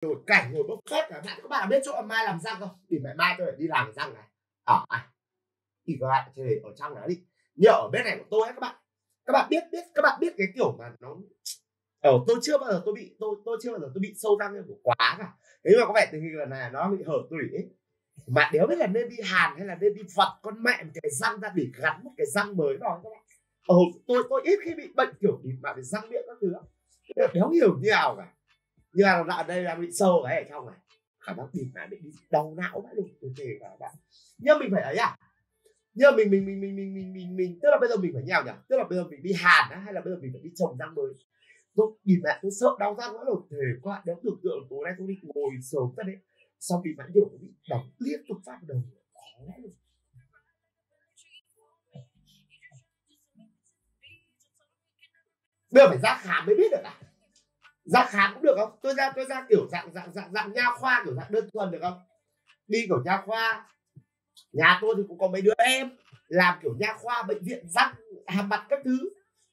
Nồi cảnh, nồi bốc phét này. Các bạn biết chỗ mai làm răng không? Để mai tôi phải đi làm răng này. Thì các bạn chơi ở trong đó đi. Nhờ ở bên này của tôi ấy các bạn. Các bạn biết cái kiểu mà nó tôi chưa bao giờ tôi bị sâu răng của quá cả. Thế mà có vẻ tình hình lần này nó bị hở tủy ấy. Bạn đéo biết là nên đi hàn hay là nên đi vật con mẹ một cái răng ra để gắn một cái răng mới vào các bạn. Tôi ít khi bị bệnh kiểu gì mà phải răng miệng các thứ lắm. Đéo hiểu như nào cả. Nhưng mà ở đây là bị sâu cái ở trong này. Khả năng bịt lại bị đau não vãi luôn, tôi kể cả bạn. Nhưng mình phải ấy à? Nhưng mình tức là bây giờ mình phải nhào nhỉ? Tức là bây giờ mình đi hàn á, hay là bây giờ mình phải đi trồng răng mới? Tôi bịt lại tôi sợ đau răng vãi luôn, thề các bạn. Đéo tưởng tượng tối nay tôi đi ngồi sớm ra đấy. Xong bịt lại điều nó bị đóng liên tục phát đầu. Khó vãi luôn. Bây giờ phải ra khám mới biết được à? Ra khám cũng được không? Tôi ra kiểu dạng nha khoa, kiểu dạng đơn thuần được không? Đi kiểu nha khoa. Nhà tôi thì cũng có mấy đứa em làm kiểu nha khoa, bệnh viện răng, hàm mặt các thứ.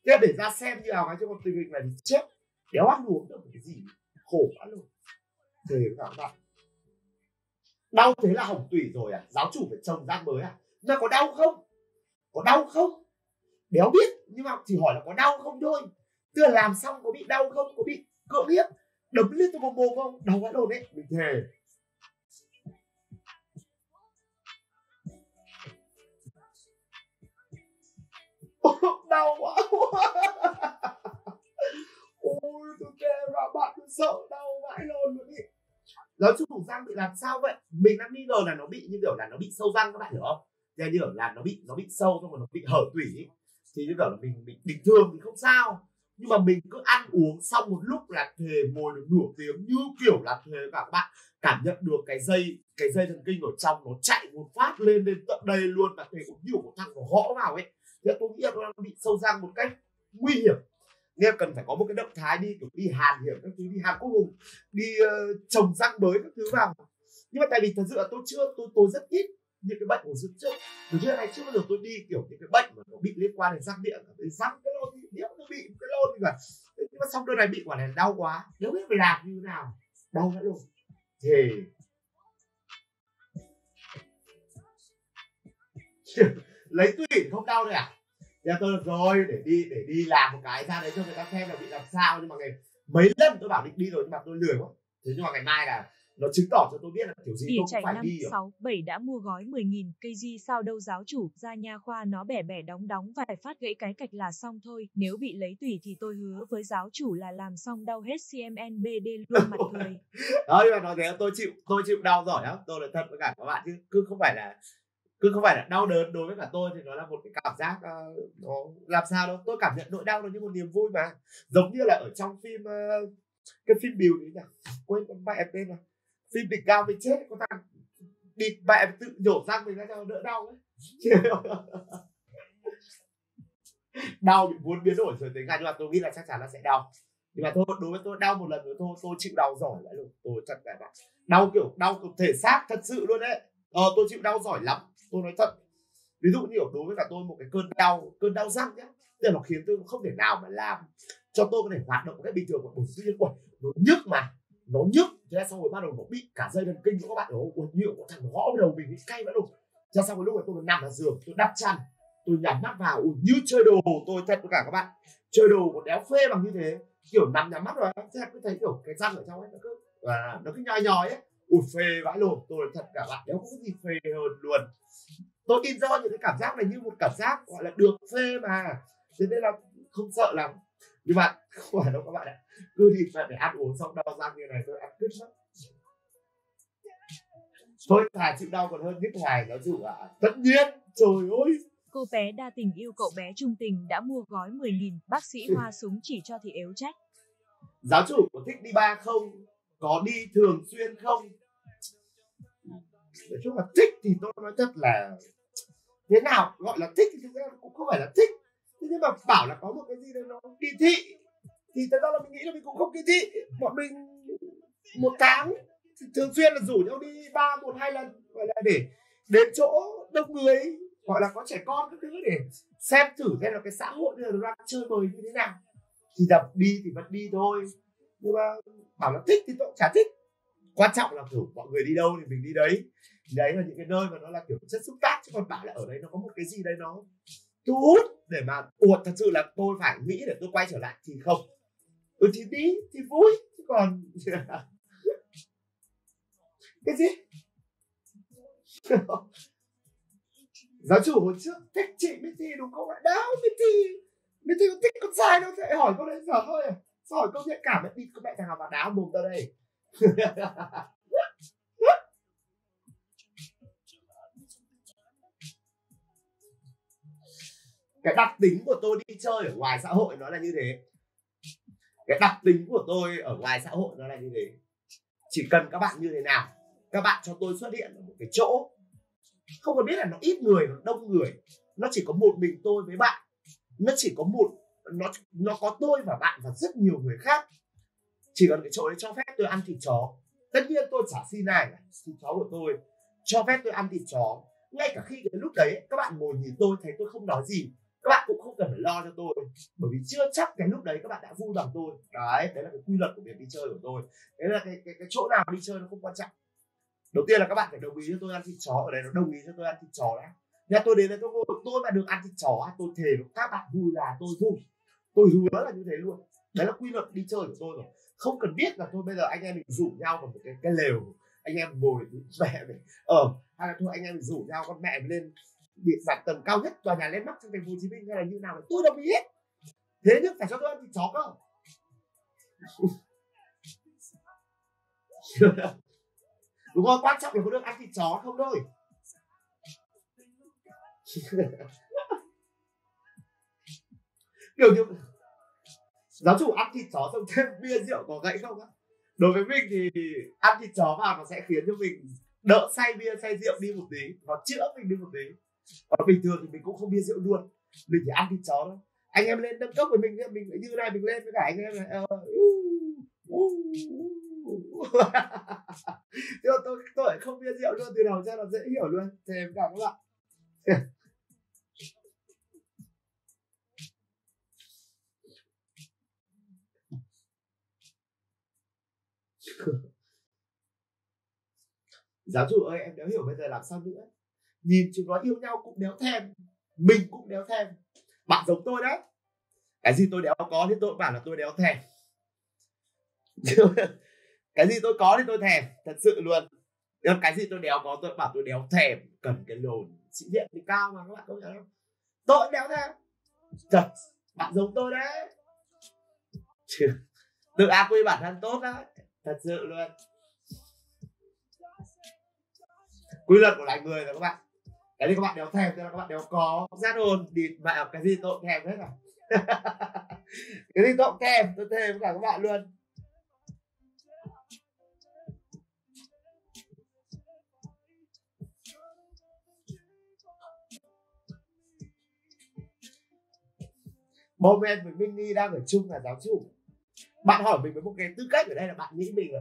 Thế để ra xem như nào, chứ còn tình hình này thì chết. Đéo ăn uống được cái gì, khổ quá luôn. Thế các bạn. Đau thế là hỏng tủy rồi à? Giáo chủ phải trồng răng mới à? Nhưng mà có đau không? Có đau không? Đéo biết, nhưng mà chỉ hỏi là có đau không thôi. Tức là làm xong có bị đau không? Có bị cưỡng hiếp đấm liên tục vào mồm không? Đau vãi đồn đấy, mình thề. Đau quá. Ôi tôi kêu là bạn tôi sợ đau vãi lồn luôn ý. Nói chung răng bị làm sao vậy? Mình đang nghi ngờ là nó bị như kiểu là nó bị sâu răng, các bạn hiểu không? Thế như kiểu là nó bị sâu xong rồi nó bị hở tủy ý. Thì như kiểu là mình bình thường thì không sao, nhưng mà mình cứ ăn uống xong một lúc là thề ngồi được nửa tiếng như kiểu là thề cả các bạn. Cảm nhận được cái dây thần kinh ở trong nó chạy một phát lên đến tận đây luôn, là thề cũng nhiều một thằng nó gõ vào ấy. Thế tôi nghĩ là nó bị sâu răng một cách nguy hiểm. Nên cần phải có một cái động thái đi kiểu đi hàn hiểm các thứ, đi hàn quốc hùng, đi trồng răng mới các thứ vào. Nhưng mà tại vì thật sự là tôi rất ít những cái bệnh của dưỡng trước. Từ trước này chưa bao giờ tôi đi kiểu những cái bệnh mà nó bị liên quan đến răng miệng, cái răng cái lôn thì nếu nó bị cái lôn thì cả. Nhưng mà xong đôi này bị quả này đau quá, nếu biết phải làm như thế nào, đau vãi luôn. Thì lấy tủy không đau nữa à? Thế tôi được rồi, để đi làm một cái ra đấy cho người ta xem là bị làm sao. Nhưng mà mấy lần tôi bảo định đi rồi nhưng mà tôi lười quá. Thế nhưng mà ngày mai là nó chứng tỏ cho tôi biết là kiểu gì tôi cũng phải đi rồi. 567 đã mua gói 10.000 cây gì sao đâu giáo chủ, ra nha khoa nó bẻ đóng vài phát gãy cái cạch là xong thôi. Nếu bị lấy tủy thì tôi hứa với giáo chủ là làm xong đau hết CMNBD luôn mặt cười. Đó, nhưng mà nói thế là tôi chịu đau giỏi lắm. Tôi là thật với cả các bạn chứ cứ không phải là đau đớn đối với cả tôi thì nó là một cái cảm giác nó làm sao đâu. Tôi cảm nhận nỗi đau nó như một niềm vui mà. Giống như là ở trong phim cái phim Bìu đấy nhỉ? Quên con mẹ tên rồi. Phim Đỉnh Cao mình chết, có thằng bịt mẹ tự nhổ răng mình ra cho đỡ đau ấy. Đau bị muốn biến đổi rồi tính ra, nhưng mà tôi nghĩ là chắc chắn là sẽ đau. Nhưng mà thôi, đối với tôi đau một lần nữa thôi, tôi chịu đau giỏi lại luôn. Tôi thật các bạn. Đau kiểu thể xác thật sự luôn đấy. Tôi chịu đau giỏi lắm, tôi nói thật. Ví dụ như đối với cả tôi một cái cơn đau răng nhá, tức là nó khiến tôi không thể nào mà làm cho tôi có thể hoạt động một cách bình thường. Bởi vì nó nhức mà. Nó nhức, thế là xong rồi bắt đầu nó bị cả dây thần kinh của các bạn. Ôi nhiều có thằng gõ đầu mình ấy, cay vãi luôn. Thế xong rồi lúc này tôi nằm ở giường, tôi đắp chăn, tôi nhắm mắt vào, ui như chơi đồ. Tôi thật với cả các bạn, chơi đồ còn đéo phê bằng như thế. Kiểu nằm nhắm mắt rồi, thế cứ thấy kiểu cái răng ở trong ấy nó cứ nhói nhói ấy. Ui phê vãi luôn, tôi thật cả bạn, đéo có gì phê hơn luôn. Tôi tin do những cái cảm giác này như một cảm giác gọi là được phê mà, thế nên là không sợ lắm. Nhưng mà không phải đâu các bạn ạ, cứ thì phải ăn uống xong đau răng như này tôi ăn cứt lắm. Thôi thà chịu đau còn hơn nhức hoài giáo chủ ạ. Tất nhiên, trời ơi. Cô bé đa tình yêu cậu bé trung tình đã mua gói 10.000, bác sĩ hoa súng chỉ cho thì ếu trách. Giáo chủ có thích đi ba không? Có đi thường xuyên không? Nói chung là thích thì tôi nói thật là thế nào gọi là thích thì thực ra cũng không phải là thích. Thế nhưng mà bảo là có một cái gì đấy nó kỳ thị thì thật ra là mình nghĩ là mình cũng không kỳ thị. Bọn mình một tháng thường xuyên là rủ nhau đi 3, 1, 2 lần, gọi là để đến chỗ đông người, gọi là có trẻ con các thứ để xem thử xem là cái xã hội này nó đang chơi bời như thế nào. Thì đập đi thì vẫn đi thôi, nhưng mà bảo là thích thì tôi cũng chả thích. quan trọng là kiểu mọi người đi đâu thì mình đi đấy. Đấy là những cái nơi mà nó là kiểu chất xúc tác, chứ còn bảo là ở đây nó có một cái gì đấy nó thu hút để mà uột thật sự là tôi phải nghĩ để tôi quay trở lại thì không. Tôi thì đi thì vui, chứ còn cái gì. Giáo chủ hồi trước thích chị Mitty đúng không ạ? Đâu Mitty, Mitty có thích con trai đâu, thế hỏi câu đấy giờ thôi à? Sao hỏi câu nhạy cảm ấy, đi có mẹ thằng nào vào đáo mồm tao đây. Cái đặc tính của tôi đi chơi ở ngoài xã hội nó là như thế. Cái đặc tính của tôi ở ngoài xã hội nó là như thế. Chỉ cần các bạn như thế nào, các bạn cho tôi xuất hiện ở một cái chỗ không cần biết là nó ít người, nó đông người, nó chỉ có một mình tôi với bạn, nó chỉ có một, nó có tôi và bạn và rất nhiều người khác. Chỉ cần cái chỗ đấy cho phép tôi ăn thịt chó, tất nhiên tôi chả xin ai cả, thịt chó của tôi cho phép tôi ăn thịt chó. Ngay cả khi cái lúc đấy các bạn ngồi nhìn tôi thấy tôi không nói gì, các bạn cũng không cần phải lo cho tôi, bởi vì chưa chắc cái lúc đấy các bạn đã vui bằng tôi. Đấy là cái quy luật của việc đi chơi của tôi. Đấy là cái chỗ nào đi chơi nó không quan trọng. Đầu tiên là các bạn phải đồng ý cho tôi ăn thịt chó, ở đây nó đồng ý cho tôi ăn thịt chó đấy. Nhà tôi đến đây tôi ngồi, tôi mà được ăn thịt chó tôi thề với các bạn vui là tôi vui, tôi hứa là như thế luôn. Đấy là quy luật đi chơi của tôi rồi, không cần biết là thôi bây giờ anh em mình rủ nhau vào một cái lều, anh em ngồi với mẹ mình hay là thôi anh em mình rủ nhau con mẹ mình lên điện giặt tầng cao nhất tòa nhà lên mắt trong thành phố Hồ Chí Minh hay là như nào, tôi đồng ý hết, thế nhưng phải cho tôi ăn thịt chó cơ. Đúng rồi, quan trọng là có được ăn thịt chó không thôi. Kiểu như giáo chủ ăn thịt chó xong thêm bia rượu có gãy không á? Đối với mình thì ăn thịt chó vào nó sẽ khiến cho mình đỡ say bia say rượu đi một tí, nó chữa mình đi một tí. Còn bình thường thì mình cũng không bia rượu luôn, mình chỉ ăn thịt chó thôi. Anh em lên nâng cấp với mình như này, mình lên với cả anh em này. Chứ tôi không bia rượu luôn từ đầu ra là dễ hiểu luôn. Thế em cảm ơn các bạn. Giáo chủ ơi em đéo hiểu bây giờ làm sao nữa, nhìn chúng nó yêu nhau cũng đéo thèm, mình cũng đéo thèm. Bạn giống tôi đấy, cái gì tôi đéo có thì tôi bảo là tôi đéo thèm. Cái gì tôi có thì tôi thèm, thật sự luôn. Cái gì tôi đéo có tôi bảo tôi đéo thèm. Cần cái lồn sĩ diện thì cao mà các bạn không hiểu đâu, tôi đéo thèm. Thật, bạn giống tôi đấy. Tự AQ bản thân tốt đấy, thật sự luôn. Quy luật của loài người là các bạn, cái gì các bạn đéo thèm thì là các bạn đéo có. Giác hồn địt mẹ, cái gì tôi cũng thèm hết à? Cái gì tôi cũng thèm, tôi thèm với cả các bạn luôn. Moment với Minnie đang ở chung là giáo chủ. Bạn hỏi mình với một cái tư cách ở đây là bạn nghĩ mình là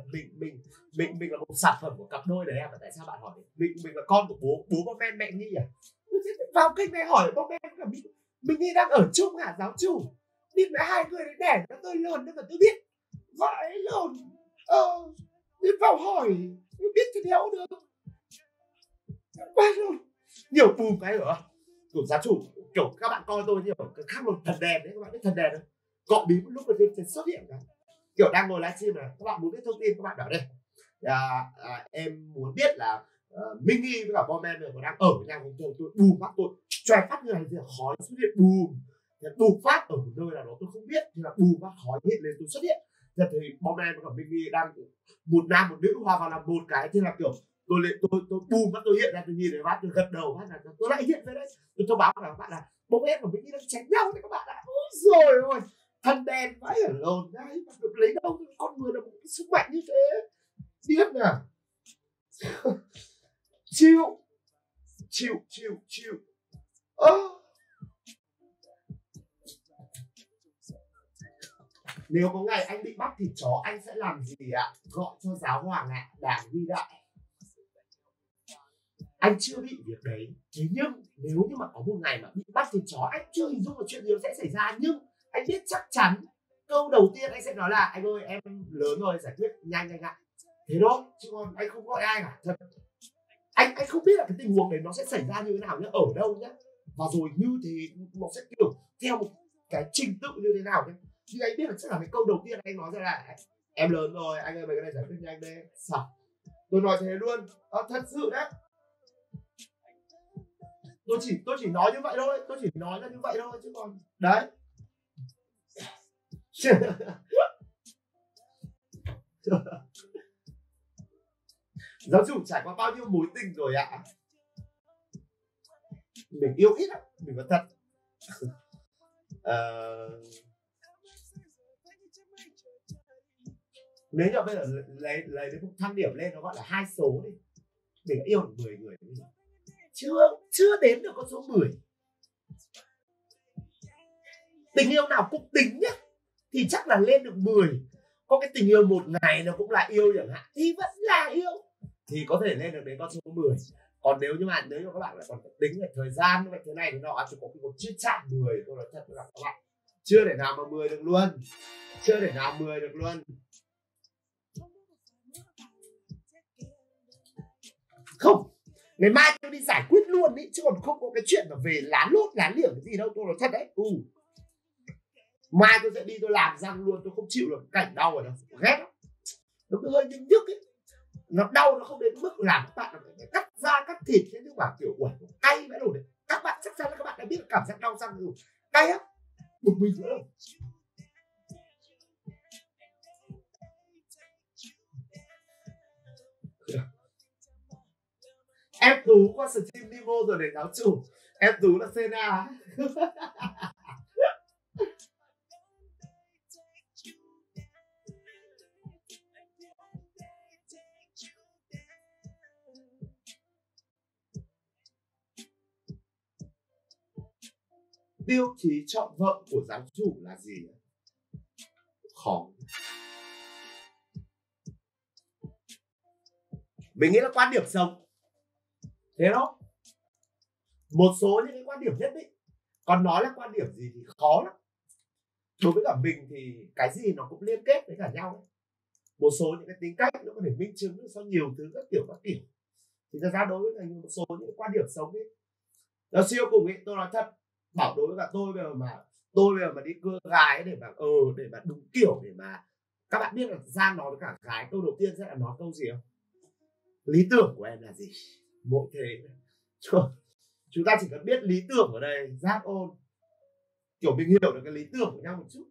mình là một sản phẩm của cặp đôi đấy à? Và tại sao bạn hỏi mình là con của bố Moment mẹ Nhi à? Vào kênh này hỏi Moment là mình Nhi đang ở chung hả giáo chủ? Đi mẹ hai người đấy đẻ nó tôi lồn nữa mà tôi biết. Vãi lồn. Đi vào hỏi tôi biết cái đéo được. Vãi lồn. Nhiều bùm cái nữa. Của giáo chủ kiểu các bạn coi tôi nhiều cái khác một thần đèn đấy, các bạn biết thần đèn không? Cọ bí một lúc rồi thì xuất hiện cả. Kiểu đang ngồi livestream này, các bạn muốn biết thông tin các bạn bảo đây. Em muốn biết là Minnie với cả Moment này có đang ở với nhau không? Tôi bù phát tôi chòe phát người thì khói xuất hiện bù. Bù phát ở một nơi nào đó tôi không biết thì là bù phát khói hiện lên tôi xuất hiện. Thì Moment với cả Minnie đang một nam một nữ hòa vào làm một cái thì là kiểu tôi bù phát tôi hiện ra, tôi nhìn thấy phát tôi gật đầu phát là tôi lại hiện ra đấy. Tôi báo là các bạn là Moment và Minnie đang chém nhau đấy các bạn ạ. Ôi giời ơi, thân đen vãi ở lồn đấy, lấy đâu con người là một cái sức mạnh như thế, điên à. Chịu. Nếu có ngày anh bị bắt thịt chó anh sẽ làm gì ạ? Gọi cho giáo hoàng ạ, đảng vĩ đại. Anh chưa bị việc đấy, thế nhưng nếu như mà có một ngày mà bị bắt thịt chó, anh chưa hình dung là chuyện gì sẽ xảy ra, nhưng anh biết chắc chắn câu đầu tiên anh sẽ nói là anh ơi em lớn rồi, giải quyết nhanh anh ạ. thế đó, chứ còn anh không gọi ai cả. Anh không biết là cái tình huống đấy nó sẽ xảy ra như thế nào nhá, ở đâu nhá, và rồi như thế nó sẽ kiểu theo một cái trình tự như thế nào nhá. Chứ anh biết là chắc là cái câu đầu tiên anh nói ra là em lớn rồi anh ơi, mấy cái này giải quyết nhanh đi. Sao tôi nói thế luôn à, thật sự đấy, tôi chỉ nói như vậy thôi, tôi chỉ nói ra như vậy thôi, chứ còn đấy. Giáo chủ trải qua bao nhiêu mối tình rồi ạ? À? Mình yêu ít ạ, mình nói thật. Nếu như bây giờ lấy cái thang điểm lên nó gọi là 2 số đi, mình đã yêu được 10 người, chưa đến được con số 10. Tình yêu nào cũng tính nhá, thì chắc là lên được 10. Có cái tình yêu một ngày nó cũng là yêu chẳng hạn, thì vẫn là yêu, thì có thể lên được đến con số 10. Còn nếu như các bạn lại còn tính về thời gian về thế này thì nọ, chỉ có một chiếc chạm 10, tôi nói thật với các bạn, chưa thể nào mà 10 được luôn, chưa thể nào 10 được luôn. Không, ngày mai tôi đi giải quyết luôn ý, chứ còn không có cái chuyện mà về lán lốt lán liểng cái gì đâu, tôi nói thật đấy. Mai tôi sẽ đi, tôi làm răng luôn, tôi không chịu được cảnh đau ở đâu, ghét lắm. Nó cứ hơi nhức nhức ấy, nó đau nó không đến mức làm các bạn cắt da cắt thịt thế, nhưng mà kiểu uầy cay vãi nồi đấy. Các bạn chắc chắn là các bạn đã biết cảm giác đau răng rồi, cay á, bực mình nữa. Em Tú qua stream Nemo rồi để giáo chủ. Em Tú là Sena. Tiêu chí chọn vợ của giáo chủ là gì? Khó. Mình nghĩ là quan điểm sống. Thế đó, một số những cái quan điểm nhất định. Còn nói là quan điểm gì thì khó lắm. Đối với cả mình thì cái gì nó cũng liên kết với cả nhau đấy. Một số những cái tính cách nó có thể minh chứng được sau nhiều thứ các kiểu. Thì ra đối với cả một số những quan điểm sống ấy, nó siêu cùng ấy, tôi nói thật. Bảo đối với cả tôi bây giờ mà đi cưa gái để mà đúng kiểu, để mà các bạn biết là ra nói với cả gái câu đầu tiên sẽ là nói câu gì không? Lý tưởng của em là gì? Mỗi thế chúng ta chỉ cần biết lý tưởng ở đây, giác ôn, kiểu mình hiểu được cái lý tưởng của nhau một chút.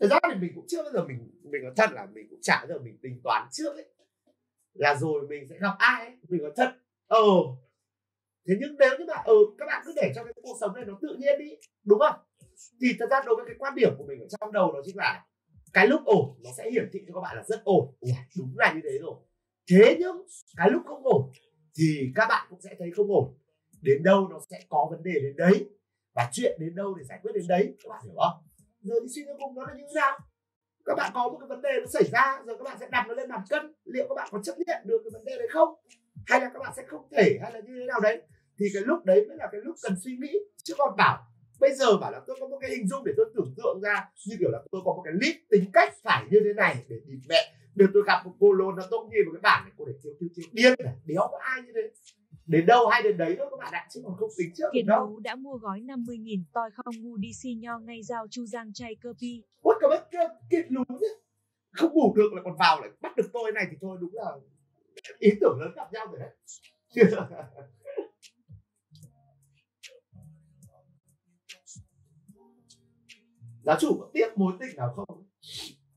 Thật ra thì mình cũng chưa bao giờ mình nói thật là mình cũng chả bao giờ mình tính toán trước ấy là rồi mình sẽ gặp ai ấy, mình nói thật. Thế nhưng nếu như mà các bạn cứ để cho cái cuộc sống này nó tự nhiên đi, đúng không? Thì thật ra đối với cái quan điểm của mình ở trong đầu nó chính là cái lúc ổn nó sẽ hiển thị cho các bạn là rất ổn, đúng là như thế rồi. Thế nhưng cái lúc không ổn thì các bạn cũng sẽ thấy không ổn, đến đâu nó sẽ có vấn đề đến đấy, và chuyện đến đâu để giải quyết đến đấy, các bạn hiểu không? Giờ thì suy cho cùng nó là như thế nào, các bạn có một cái vấn đề nó xảy ra rồi các bạn sẽ đặt nó lên bàn cân, liệu các bạn có chấp nhận được cái vấn đề đấy không, hay là các bạn sẽ không thể, hay là như thế nào đấy. Thì cái lúc đấy mới là cái lúc cần suy nghĩ, chứ còn bây giờ bảo là tôi có một cái hình dung để tôi tưởng tượng ra như kiểu là tôi có một cái list tính cách phải như thế này để đi mẹ được, tôi gặp một cô lôn nó tốt như một cái bảng này, cô để thiếu điên này, đéo có ai như thế, đến đâu hay đến đấy thôi các bạn ạ, chứ còn không tính trước Kiệt đâu. Kiệt đã mua gói 50.000 toi không ngu đi xi nho ngay giao chu giang chay cơ pi. Ôi các bạn Kiệt lú nhá, không ngủ được là còn vào lại bắt được tôi này thì thôi, đúng là ý tưởng lớn gặp nhau rồi đấy. Giáo chủ có tiếc mối tình nào không?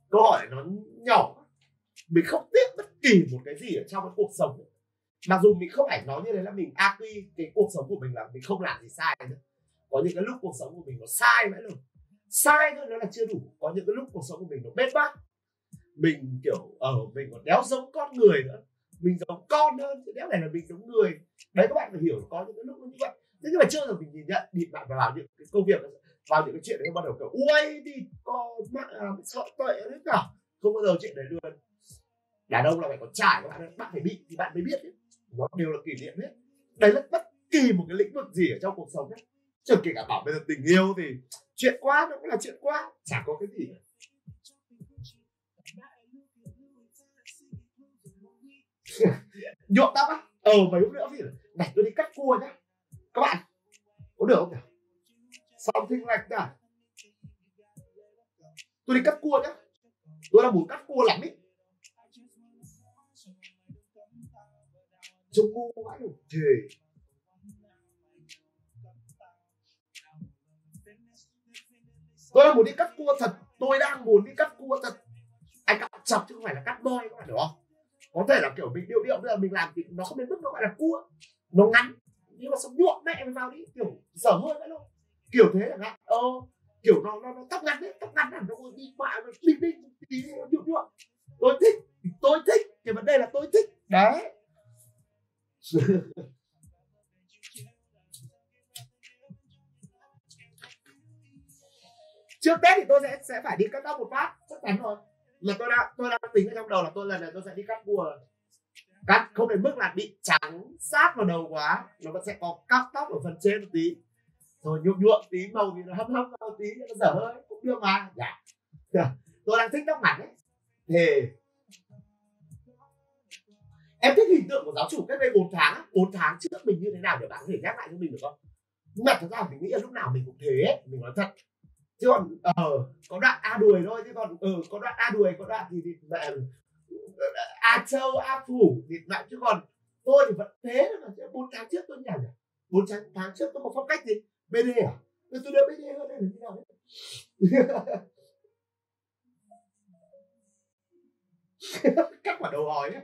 Câu hỏi nó nhỏ. Mình không tiếc bất kỳ một cái gì ở trong cái cuộc sống. Mặc dù mình không phải nói như thế là mình AQ cái cuộc sống của mình là mình không làm gì sai nữa. Có những cái lúc cuộc sống của mình nó sai mãi luôn. Sai thôi nó là chưa đủ. Có những cái lúc cuộc sống của mình nó bết bát. Mình kiểu mình còn đéo giống con người nữa. Mình giống con hơn, cái đéo này là mình giống người. Đấy, các bạn phải hiểu có những cái lúc nó như vậy. Thế nhưng mà chưa rồi mình nhìn nhận đi bạn vào những cái công việc đó, vào những cái chuyện đấy bắt đầu kiểu uây thì con mẹ sợ tuệ hết cả, không bao giờ chuyện đấy luôn. Đàn ông là phải có trải, các bạn phải bị thì bạn mới biết đấy. Nó đều là kỷ niệm hết. Đấy là bất kỳ một cái lĩnh vực gì ở trong cuộc sống đấy, chứ kể cả bảo bây giờ tình yêu thì chuyện quá nó cũng là chuyện quá, chả có cái gì cả. nhuộm tóc á. Mấy hôm nữa thì đặt tôi đi cắt cua nhá các bạn, có được không nhỉ? Xong thinh lạch nhá, tôi đi cắt cua nhá, tôi đang muốn cắt cua lắm ý. Trông cô mãi rồi thề. Tôi đang muốn đi cắt cua thật, tôi đang muốn đi cắt cua thật. Anh cắt chọc chứ không phải là cắt boy, các bạn hiểu không? Có thể là kiểu mình điệu điệu, bây giờ mình làm thì nó không đến mức nó gọi là cua, nó ngắn, nhưng mà xong nhuộm mẹ mình vào đi, kiểu dở hơi vậy luôn, kiểu thế chẳng hạn. Kiểu nó tóc ngắn đấy, tóc ngắn là nó đi qua, nó đi nhuộm nhuộm. Tôi thích, cái vấn đề là tôi thích đấy. Trước Tết thì tôi sẽ phải đi cắt tóc một phát, chắc chắn rồi. Là tôi đã tính ở trong đầu là lần này tôi sẽ đi cắt cua rồi. Cắt không đến mức là bị trắng sát vào đầu quá, nó vẫn sẽ có cắt tóc ở phần trên một tí, rồi nhuộm tí màu thì nó hấp một tí, nó dở hơi cũng được mà. Tôi đang thích tóc ngắn đấy. Thì em thích hình tượng của giáo chủ cách đây 4 tháng trước mình như thế nào để bạn có thể nhắc lại cho mình được không? Nhưng mà thật ra mình nghĩ là lúc nào mình cũng thế ấy, mình nói thật. Chứ còn có đoạn A đuổi thôi, chứ còn có đoạn A đuổi, có đoạn thì mẹ A Châu, A Phủ thì lại, chứ còn tôi thì vẫn thế. 4 tháng trước tôi nhảy, 4 tháng trước tôi có phong cách gì? BD à? Tôi đưa BD hơn đây là như nào đấy. Cắt quả đầu hói đấy.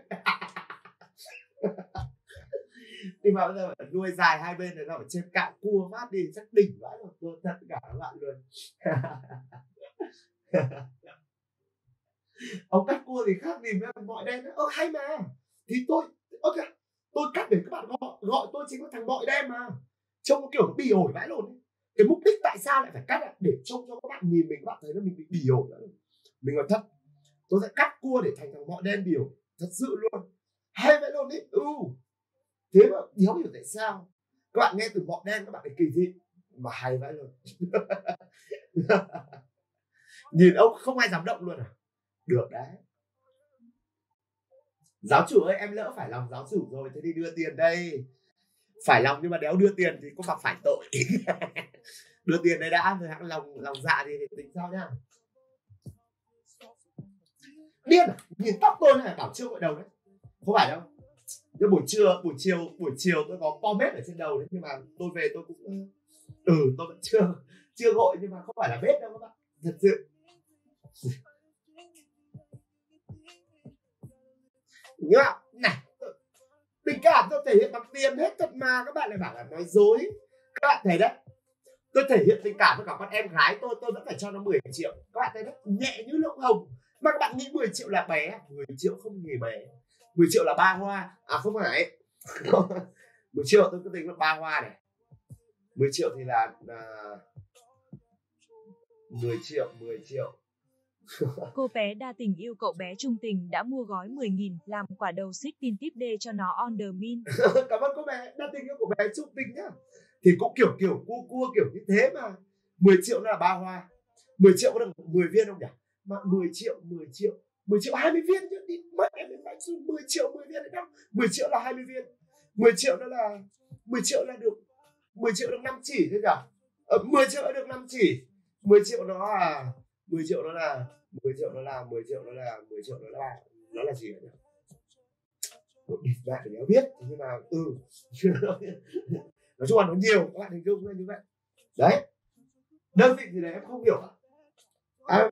Thì mà bây giờ nuôi dài hai bên này, nó phải trên cạo cua mát đi chắc đỉnh vãi một luôn, thật cả các bạn luôn. Ông cắt cua thì khác gì với mọi đen nữa. Hay mà thì tôi ok, tôi cắt để các bạn gọi tôi chính là thằng mọi đen mà, trông kiểu nó bỉ ổi vãi luôn. Cái mục đích tại sao lại phải cắt là để trông cho các bạn nhìn mình, các bạn thấy là mình bị bỉ ổi nữa. Mình nói thật, tôi sẽ cắt cua để thành thằng mọi đen bỉ ổi thật sự luôn, hay vậy luôn ý. Thế mà không hiểu tại sao các bạn nghe từ bọn đen các bạn thấy kỳ thị mà hay vậy luôn. Nhìn ông không ai dám động luôn à? Được đấy. Giáo chủ ơi, em lỡ phải lòng giáo chủ rồi, thế thì đưa tiền đây. Phải lòng nhưng mà đéo đưa tiền thì có phải tội. Đưa tiền đây đã rồi, hãng lòng dạ thì tính sao nhá. Điên à? Nhìn tóc tôi này bảo chưa gội đầu đấy. Không phải đâu. Thế buổi chiều tôi có pomade ở trên đầu đấy, nhưng mà tôi về tôi cũng tôi vẫn chưa gội, nhưng mà không phải là vết đâu các bạn, thật sự. Nhưng mà này, tình cảm tôi thể hiện bằng tiền hết thật mà các bạn lại bảo là nói dối. Các bạn thấy đấy, tôi thể hiện tình cảm với cả con em gái tôi vẫn phải cho nó 10 triệu. Các bạn thấy đấy, nhẹ như lông hồng. Mà các bạn nghĩ 10 triệu là bé, 10 triệu không hề bé. 10 triệu là 3 hoa. À không phải. 10 triệu tôi cứ tính là 3 hoa này. 10 triệu thì là 10 triệu. Cô bé đa tình yêu cậu bé trung tình đã mua gói 10.000 làm quả đầu xích tin tiếp đê cho nó on the min. Cảm ơn cô bé đa tình yêu cậu bé trung tình nhá. Thì cũng kiểu cua kiểu như thế mà. 10 triệu nó là 3 hoa. 10 triệu có được 10 viên không nhỉ? Mà 10 triệu 20 viên chứ, đi mất em đến bánh 10 triệu 10 viên đấy đâu. 10 triệu là 20 viên. 10 triệu được 5 chỉ thế cả. 10 triệu được 5 chỉ. 10 triệu nó là gì vậy nhỉ? Bạn phải biết nhưng mà nói chung là nó nhiều, các bạn hình dung như vậy. Đấy. Đơn vị gì đấy em không hiểu ạ.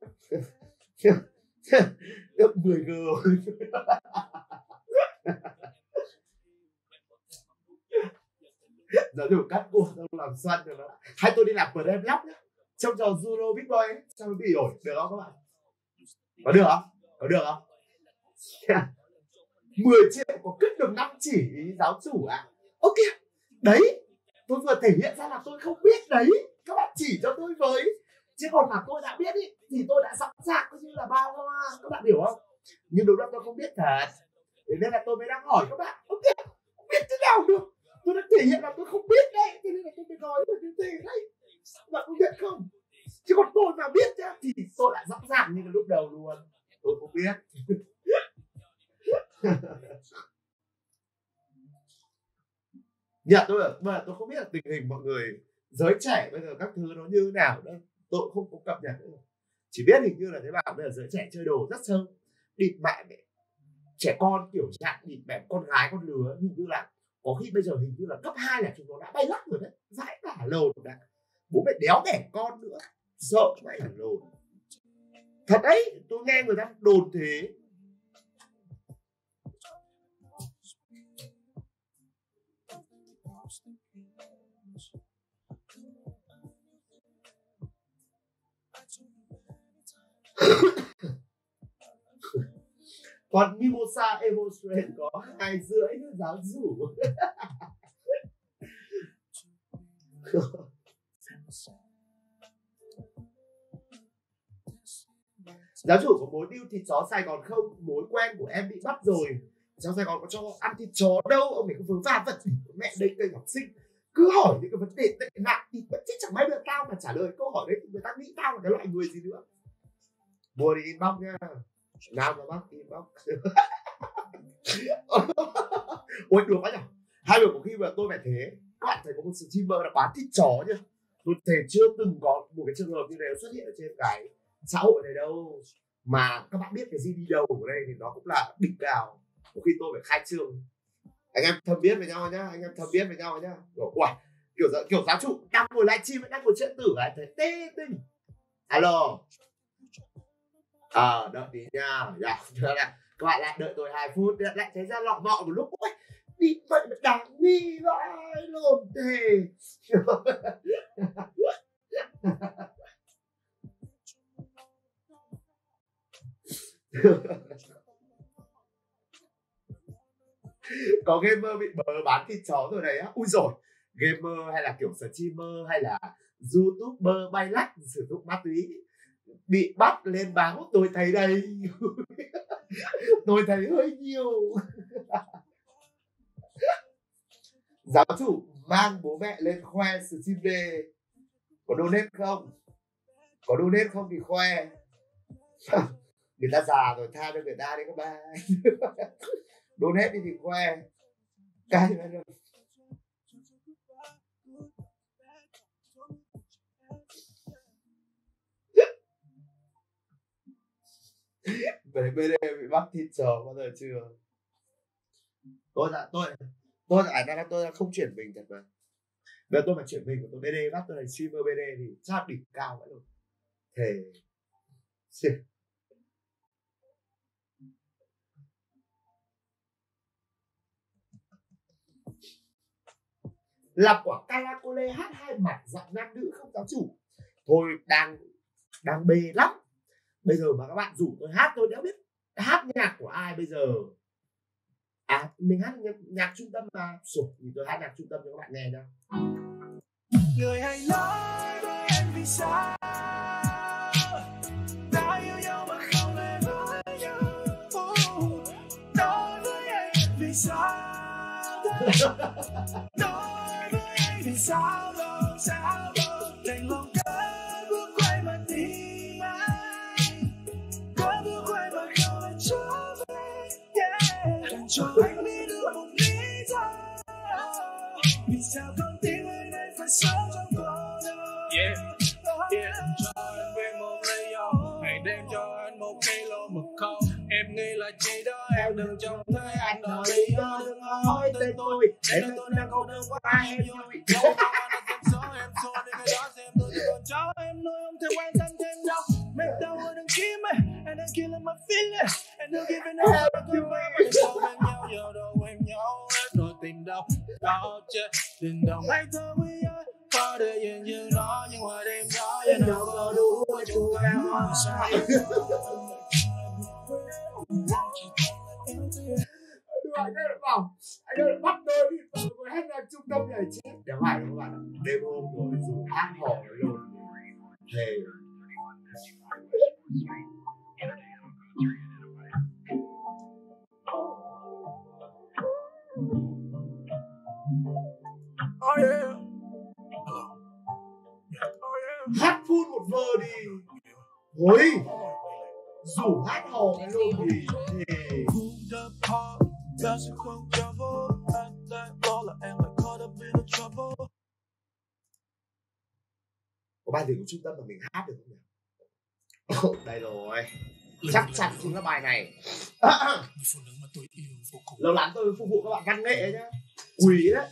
Được 10G. Giáo chủ cắt cua xong làm xoăn rồi đó. Hay tôi đi làm prep lắp nhá, trong trò Zuro Big Boy ấy, sao nó bị ổi, được không các bạn? Có được không? 10 triệu có cất được 5 chỉ giáo chủ ạ. Ok, đấy, tôi vừa thể hiện ra là tôi không biết đấy, các bạn chỉ cho tôi với. Chứ còn mà tôi đã biết ý, thì tôi đã sẵn sàng như là bao hoa, các bạn hiểu không? Nhưng đúng là tôi không biết thật, thế nên là tôi mới đang hỏi các bạn. Ok, không biết thế nào được, tôi đã thể hiện là tôi không biết đấy, thế nên là tôi mới nói là thế đấy, bạn không biết không? Chứ còn tôi mà biết nhá, thì tôi lại sẵn sàng như là lúc đầu luôn, tôi không biết. Dạ, tôi không biết là tình hình mọi người giới trẻ bây giờ các thứ nó như thế nào đâu, tôi cũng không có cập nhật nữa. Chỉ biết hình như là thế bảo bây giờ giới trẻ chơi đồ rất sâu, địt mẹ trẻ con kiểu dạng địt mẹ con gái con lứa, hình như là có khi bây giờ hình như là cấp 2 là chúng nó đã bay lắc rồi đấy, dãi cả lồn đã, bố mẹ đéo đẻ con nữa, sợ mày là lồn. Thật đấy, tôi nghe người ta đồn thế. Còn Mimosa Emostrain có 2,5 nữa giáo rủ. Giáo chủ có mối điêu thịt chó Sài Gòn không? Mối quen của em bị bắt rồi. Cháu Sài Gòn có cho ăn thịt chó đâu. Ông ấy cứ vớ va vật mẹ đây, cây học sinh cứ hỏi những cái vấn đề tệ nạn thì vẫn chết chẳng may được, tao mà trả lời câu hỏi đấy thì người ta nghĩ tao là cái loại người gì nữa. Mua đi inbox nha, Nam là Bắc inbox. Ôi đùa quá nhỉ. Hai người có khi mà tôi phải thế. Các bạn thấy có một streamer là bán thịt chó nhá. Tôi thề chưa từng có một cái trường hợp như này xuất hiện ở trên cái xã hội này đâu. Mà các bạn biết cái gì đi đâu ở đây thì nó cũng là đỉnh cao. Có khi tôi phải khai trương anh em thầm biết với nhau nhá, anh em thầm biết với nhau nhá. Ủa, kiểu giáo chủ đang ngồi livestream vẫn đang ngồi chuyện tử anh thấy tê tinh. Alo. Đợi tí nha. Các bạn lại đợi tôi 2 phút lại thấy ra lọ mọ một lúc. Ôi, đi vậy mà đáng đi vậy lồn thề. Có gamer bị bờ bán thịt chó rồi đấy á. Ui rồi, gamer hay là kiểu streamer hay là youtuber bay lắc sử dụng ma túy bị bắt lên báo tôi thấy đây. Tôi thấy hơi nhiều. Giáo chủ mang bố mẹ lên khoe stream day. Có donate không? Có donate không thì khoe. Người ta già rồi tha cho người ta đi các bạn. Donate đi thì khoe. Cái này rồi. Về bên đây bị bắt thịt chó bao giờ chưa? Tôi không chuyển mình thật mà. Bây giờ tôi mà chuyển mình của tôi BD bắt tôi là streamer BD thì chắc đỉnh cao vậy rồi. Thề. Là quả Calacole hát 2 mặt dạng nam nữ không giáo chủ? Thôi đang bê lắm. Bây giờ mà các bạn rủ tôi hát tôi đã biết hát nhạc của ai bây giờ. À mình hát nhạc trung tâm mà. Sụp thì tôi hát nhạc trung tâm cho các bạn nghe nhá. Người hãy nói với em vì sao đã yêu nhau mà không hề với nhau. Nói với em vì sao. Nói với em vì sao đâu sao đâu. Đành lòng cớ bước quay mà đi. Cớ bước quay mà không phải trở về. Đành cho anh biết được một lý do. Vì sao con tim anh này phải sống trong cô đơn. Cho anh về một lý do. Hãy đem cho anh một kilo mực khô. Em nghĩ là chị đó em đừng trông thấy anh đòi lý do. Đừng hỏi tên tôi để tôi đang câu đơn quá ai em vui. Nếu không anh là thêm số em xô đi cái đó xem tôi thì còn cháu em nuôi không thể quan tâm thêm đâu. Make tao ơi đừng kiếm em and I'm killing my feeling and I'm giving up help to me. Mình sao bên nhau giờ đâu em nhau hết rồi tình đâu. Đó chết tình đồng hãy thơ với ai. Có để yên như nó nhưng mà đêm đó giờ đâu có đủ với chúng em hoa sao. Anh ơi đã bảo anh ơi đã bắt tôi đi tôi mới hết ra trung tâm này chết đéo phải đâu các bạn. Đêm hôm rồi dù hát hò với lồn thề. Hát full một vơ đi. Ôi dù hát hò với lồn thì thề. Doesn't go double, I thought all I am, I caught a Có bài gì của trung tâm mà mình hát được không nhỉ? Đây rồi, chắc chắn chính là bài này. Lâu lắm tôi phục vụ các bạn văn nghệ nhá, quý đấy.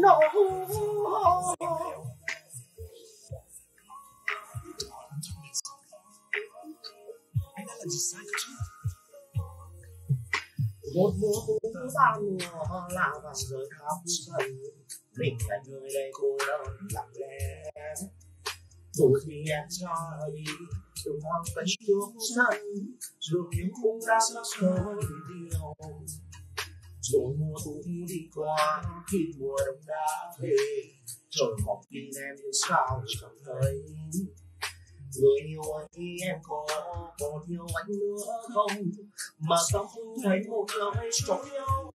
No. Một mùa cũng bao mùa hoa lạ và rơi khóc sân. Mình là người đây cô đơn lặng lẽ. Rồi khi em cho đi đường hoang tấn xuống sân. Rồi những cũng đã mắc lối điều. Rồi mùa cũng đi qua khi mùa đông đã về. Rồi một tin em như sao chẳng thấy. Người yêu anh em có còn yêu anh nữa không? Mà sao không thấy một lời trong nhau.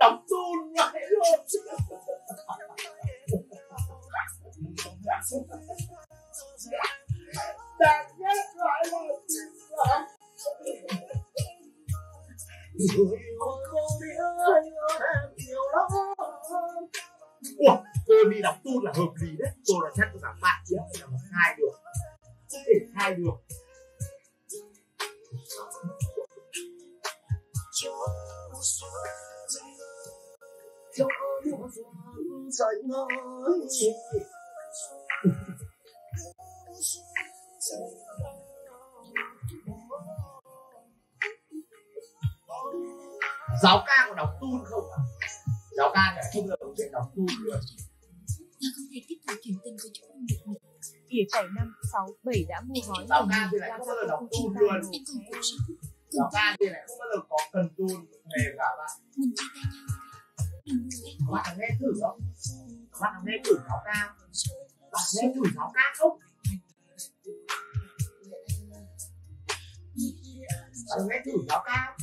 Đọc tôn lại luôn. Đang ghét lại là chuyện lắm. Người yêu không biết yêu em nhiều lắm. Ủa, tôi đi đọc tun là hợp lý đấy. Tôi là chắc tôi bạn chứ là một hai được. Để hai được. Giáo ca còn đọc tun không ạ? Giáo ca này không bao giờ chuyện đọc tun được. Ta không thể tiếp tục chuyện tình của chúng mình được nữa. Tỉa chảy 5, 6, 7 đã mua gói. Giáo ca thì lại không bao giờ đọc tun luôn. Giáo ca thì lại không bao giờ có cần tun về cả bạn. Mình chia tay nhau. Các bạn nghe thử không? Các bạn nghe thử giáo ca. Các bạn nghe thử giáo ca không? Các bạn nghe thử giáo ca.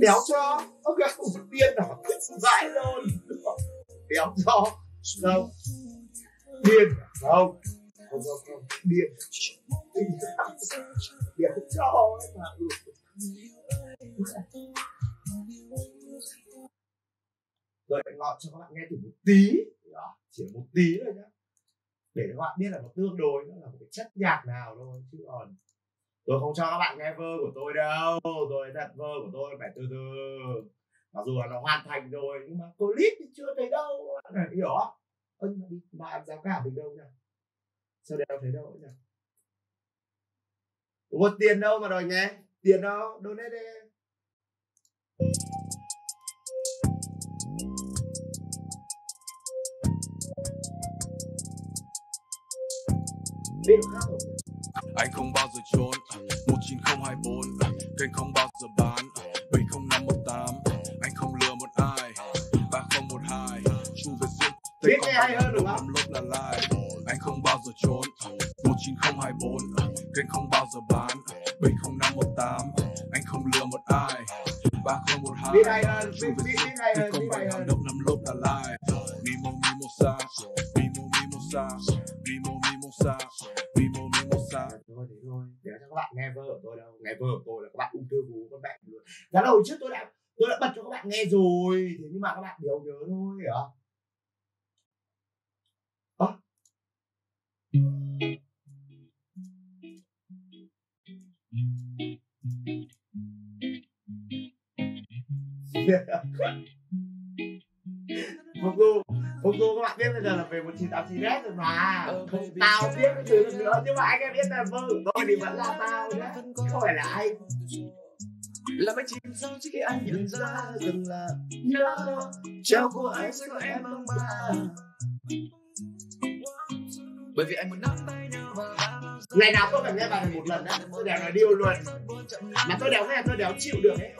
Béo cho, ok, cũng tiên đó, dại luôn. Béo cho, đâu, điên, không, không, không, điên, béo cho mà được. Rồi anh ngọt cho các bạn nghe thử một tí, đó, chỉ một tí thôi nhá, để các bạn biết là nó tương đối, nó là một cái chất nhạc nào thôi chứ còn. Tôi không cho các bạn nghe vơ của tôi đâu, tôi đặt vơ của tôi phải từ từ. Mặc dù là nó hoàn thành rồi nhưng mà clip thì chưa thấy đâu, các bạn hiểu không? Ơn mà em giáo cả mình đâu nhỉ? Sao đéo thấy đâu nhỉ? Ủa tiền đâu mà đòi nghe? Tiền đâu? Donate đi. Biết khác rồi. Anh không bao giờ trốn, 19024, kênh không bao giờ bán, 70518, anh không lừa một ai, 3012, chu về xích, tên con hay hơn đúng không? Lốp là like, anh không bao giờ trốn, 19024, kênh không bao giờ bán, 70518, anh không lừa một ai, 3012, chu về xích, tên con bay hàm động 5 lốp là like, Mimosa, Mimosa, Mimosa, Mimosa. Thôi thế thôi, để cho các bạn nghe vơ của tôi đâu. Nghe vơ của tôi là các bạn ung thư vú con bạn luôn. Giá đầu trước tôi đã bật cho các bạn nghe rồi. Thế nhưng mà các bạn đều nhớ thôi hả? Hả? Phục vụ các bạn biết bây giờ là về 1989 rồi mà. Tao biết cái thứ được nữa. Nhưng mà anh em biết là vơ của tôi thì vẫn là tao nhá. Không phải là anh. Làm anh chìm sâu trước khi anh nhận ra rằng là nhớ trao của anh sẽ có em không mà. Bởi vì anh muốn nắm tay nhau vào. Ngày nào tôi phải nghe bài này một lần á. Tôi đéo nói điều luôn. Mà tôi đéo nghe tôi đéo chịu được ấy.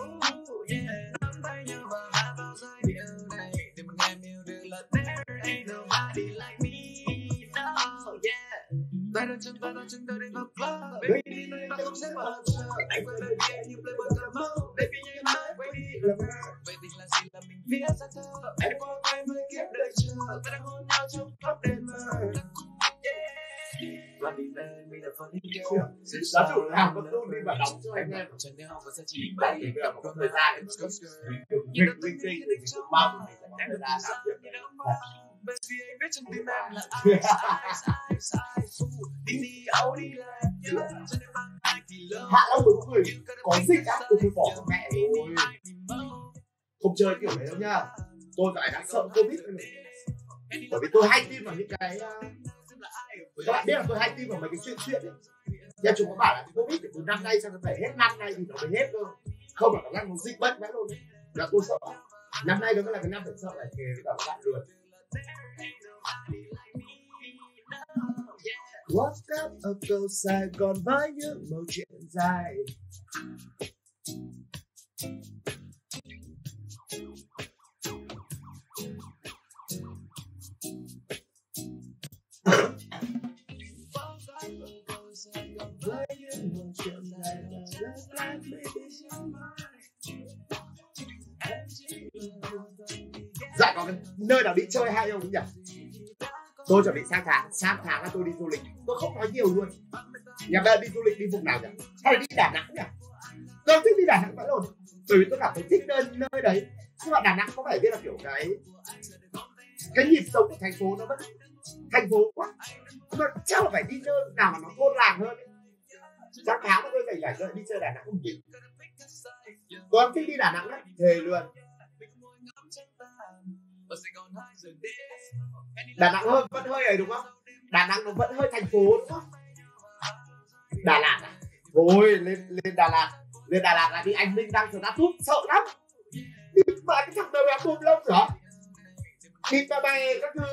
Tay đôi chân và đôi chân tôi đi vào club. Baby nơi ta không xếp vào hợp trợ. Anh quay đời kia như playboy cà mâu. Baby như mai quay đi là mơ. Vậy tình là gì là mình viết ra thơ. Em qua quay với kiếp đời chờ. Ta đang hôn nhau trong club đêm mơ. Và vì đây mình đã phần video giáo dục hàng con tu đi vận động cho anh em Trần Thế Hồng và Sơn Chỉ bảy điểm cộng một thời gian những cái tinh tinh trước bao nhiêu ngày đã được ra sắp nhập bên phía bên trong tim em là ai đi áo đi lại cho nên mang ai thì lớn hạ lắm đúng người có dịch á tôi phải bỏ cho mẹ rồi không chơi kiểu đấy đâu nha. Tôi lại đã sợ Covid rồi này. Bởi vì tôi hay tin vào những cái các bạn biết là tôi hay tin vào mấy cái chuyện ấy. Nhà chúng có bảo là Covid từ năm nay sang phải hết năm nay thì nó mới hết cơ. Không phải là nó dịch bệnh vãi luôn ấy. Là tôi sợ năm nay nó là cái năm phải sợ lại kề với cả các bạn luôn. What's up ở cầu Sài Gòn với những màu chuyện dài. Dạ có cái nơi nào đi chơi hay không nhỉ? Tôi chuẩn bị sang tháng là tôi đi du lịch. Tôi không nói nhiều luôn. Nhà bạn đi du lịch đi vùng nào nhỉ? Hay là đi Đà Nẵng nhỉ? Tôi thích đi Đà Nẵng vẫn luôn. Bởi vì tôi cảm thấy thích nơi đấy. Nhưng mà Đà Nẵng có vẻ biết là kiểu cái nhịp sống của thành phố nó vẫn thành phố quá. Nó chắc là phải đi nơi nào mà nó thôn làng hơn ấy. Sáng tháng mà tôi phải giải lợi đi chơi Đà Nẵng không kịp. Tôi thích đi Đà Nẵng đấy, thề luôn. Đà Nẵng hơi vẫn hơi ấy đúng không? Đà Nẵng nó vẫn hơi thành phố đúng không? Đà Lạt à? Ôi, lên Đà Lạt. Lên Đà Lạt là đi anh Minh đang đã túp, sợ lắm. Đi mà cái thằng đầu em túp lông rồi. Đi ba bay các thứ,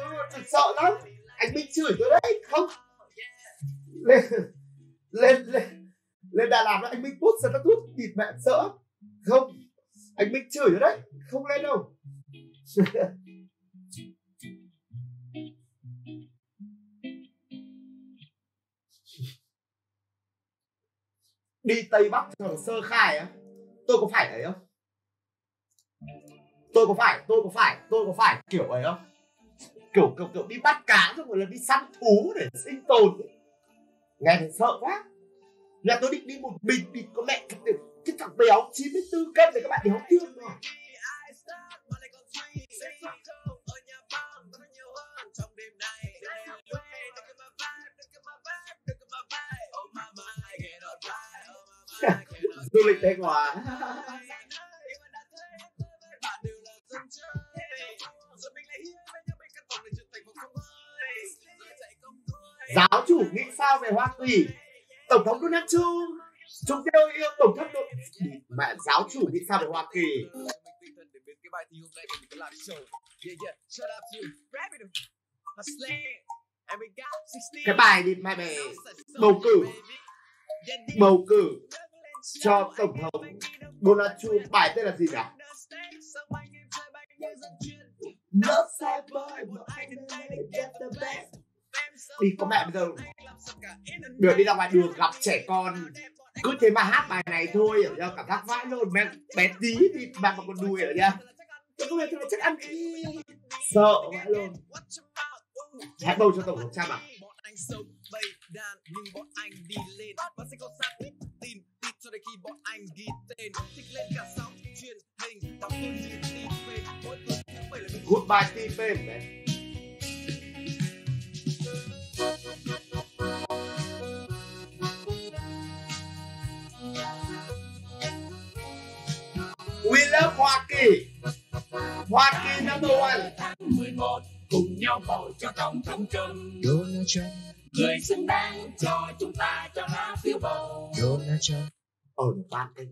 sợ lắm. Anh Minh chửi tôi đấy, không. Lên Đà Lạt là anh Minh tút, sao tút, thịt mẹ sợ. Không, anh Minh chửi rồi đấy, không lên đâu. Đi Tây Bắc thờ sơ khai á, tôi có phải ấy không? Tôi có phải kiểu ấy không? Kiểu đi bắt cá rồi là đi săn thú để sinh tồn ấy. Nghe thì sợ quá. Là tôi định đi một mình thì có mẹ cái thằng béo 94 cân này các bạn béo tiêu rồi. Du lịch Thanh Hóa. Giáo chủ nghĩ sao về Hoa Kỳ? Tổng thống Donald Trump. Chúng tôi yêu tổng thống Donald Trump. Mẹ giáo chủ nghĩ sao về Hoa Kỳ? Cái bài đi mai về bầu cử cho tổng thống Donald Trump, bài tên là gì nhỉ? Đi có mẹ bây giờ được đi ra ngoài đường gặp trẻ con cứ thế mà hát bài này thôi hiểu chưa? Cảm giác vãi luôn. Bé tí thì bạn còn đùi hiểu chưa? Tôi không biết tôi chắc ăn đi sợ vãi luôn. Hãy bầu cho tổng thống Trump à? Goodbye TV đấy. We love Hoa Kỳ. Hoa Kỳ number one. Tháng 11 cùng nhau bầu cho tổng thống Trump. Donald Trump, người xứng đáng cho chúng ta cho lá phiếu bầu. Donald Trump. Ở ban kênh.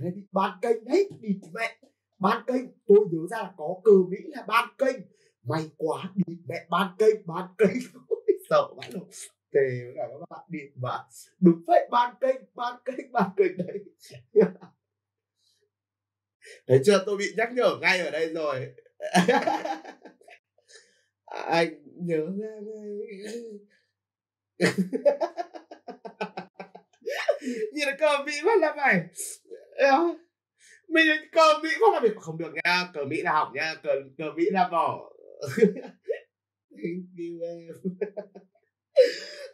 Thế thì ban kênh hết địt mẹ. Ban kênh tôi nhớ ra là có cờ Mỹ là ban kênh. May quá địt mẹ ban kênh. Sợ vãi lộn. Thề với cả các bạn địt mà. Đúng vậy ban kênh đấy. Thấy chưa, tôi bị nhắc nhở ngay ở đây rồi. Anh nhớ ra ngay. Nhìn là cờ Mỹ quá là phải mình cờ Mỹ quá là mình không được nha. Cờ Mỹ là hỏng nha. Cờ Mỹ là bỏ. Thank you em.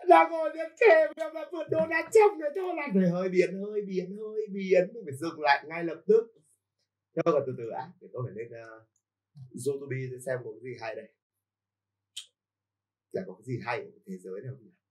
Đang ngồi đến kèm em là vượt đô đá trong rồi cho là phải hơi biến mình phải dừng lại ngay lập tức. Thế còn từ từ á, để tôi phải lên YouTube xem có cái gì hay đây. Chả có cái gì hay ở thế giới này không nhỉ?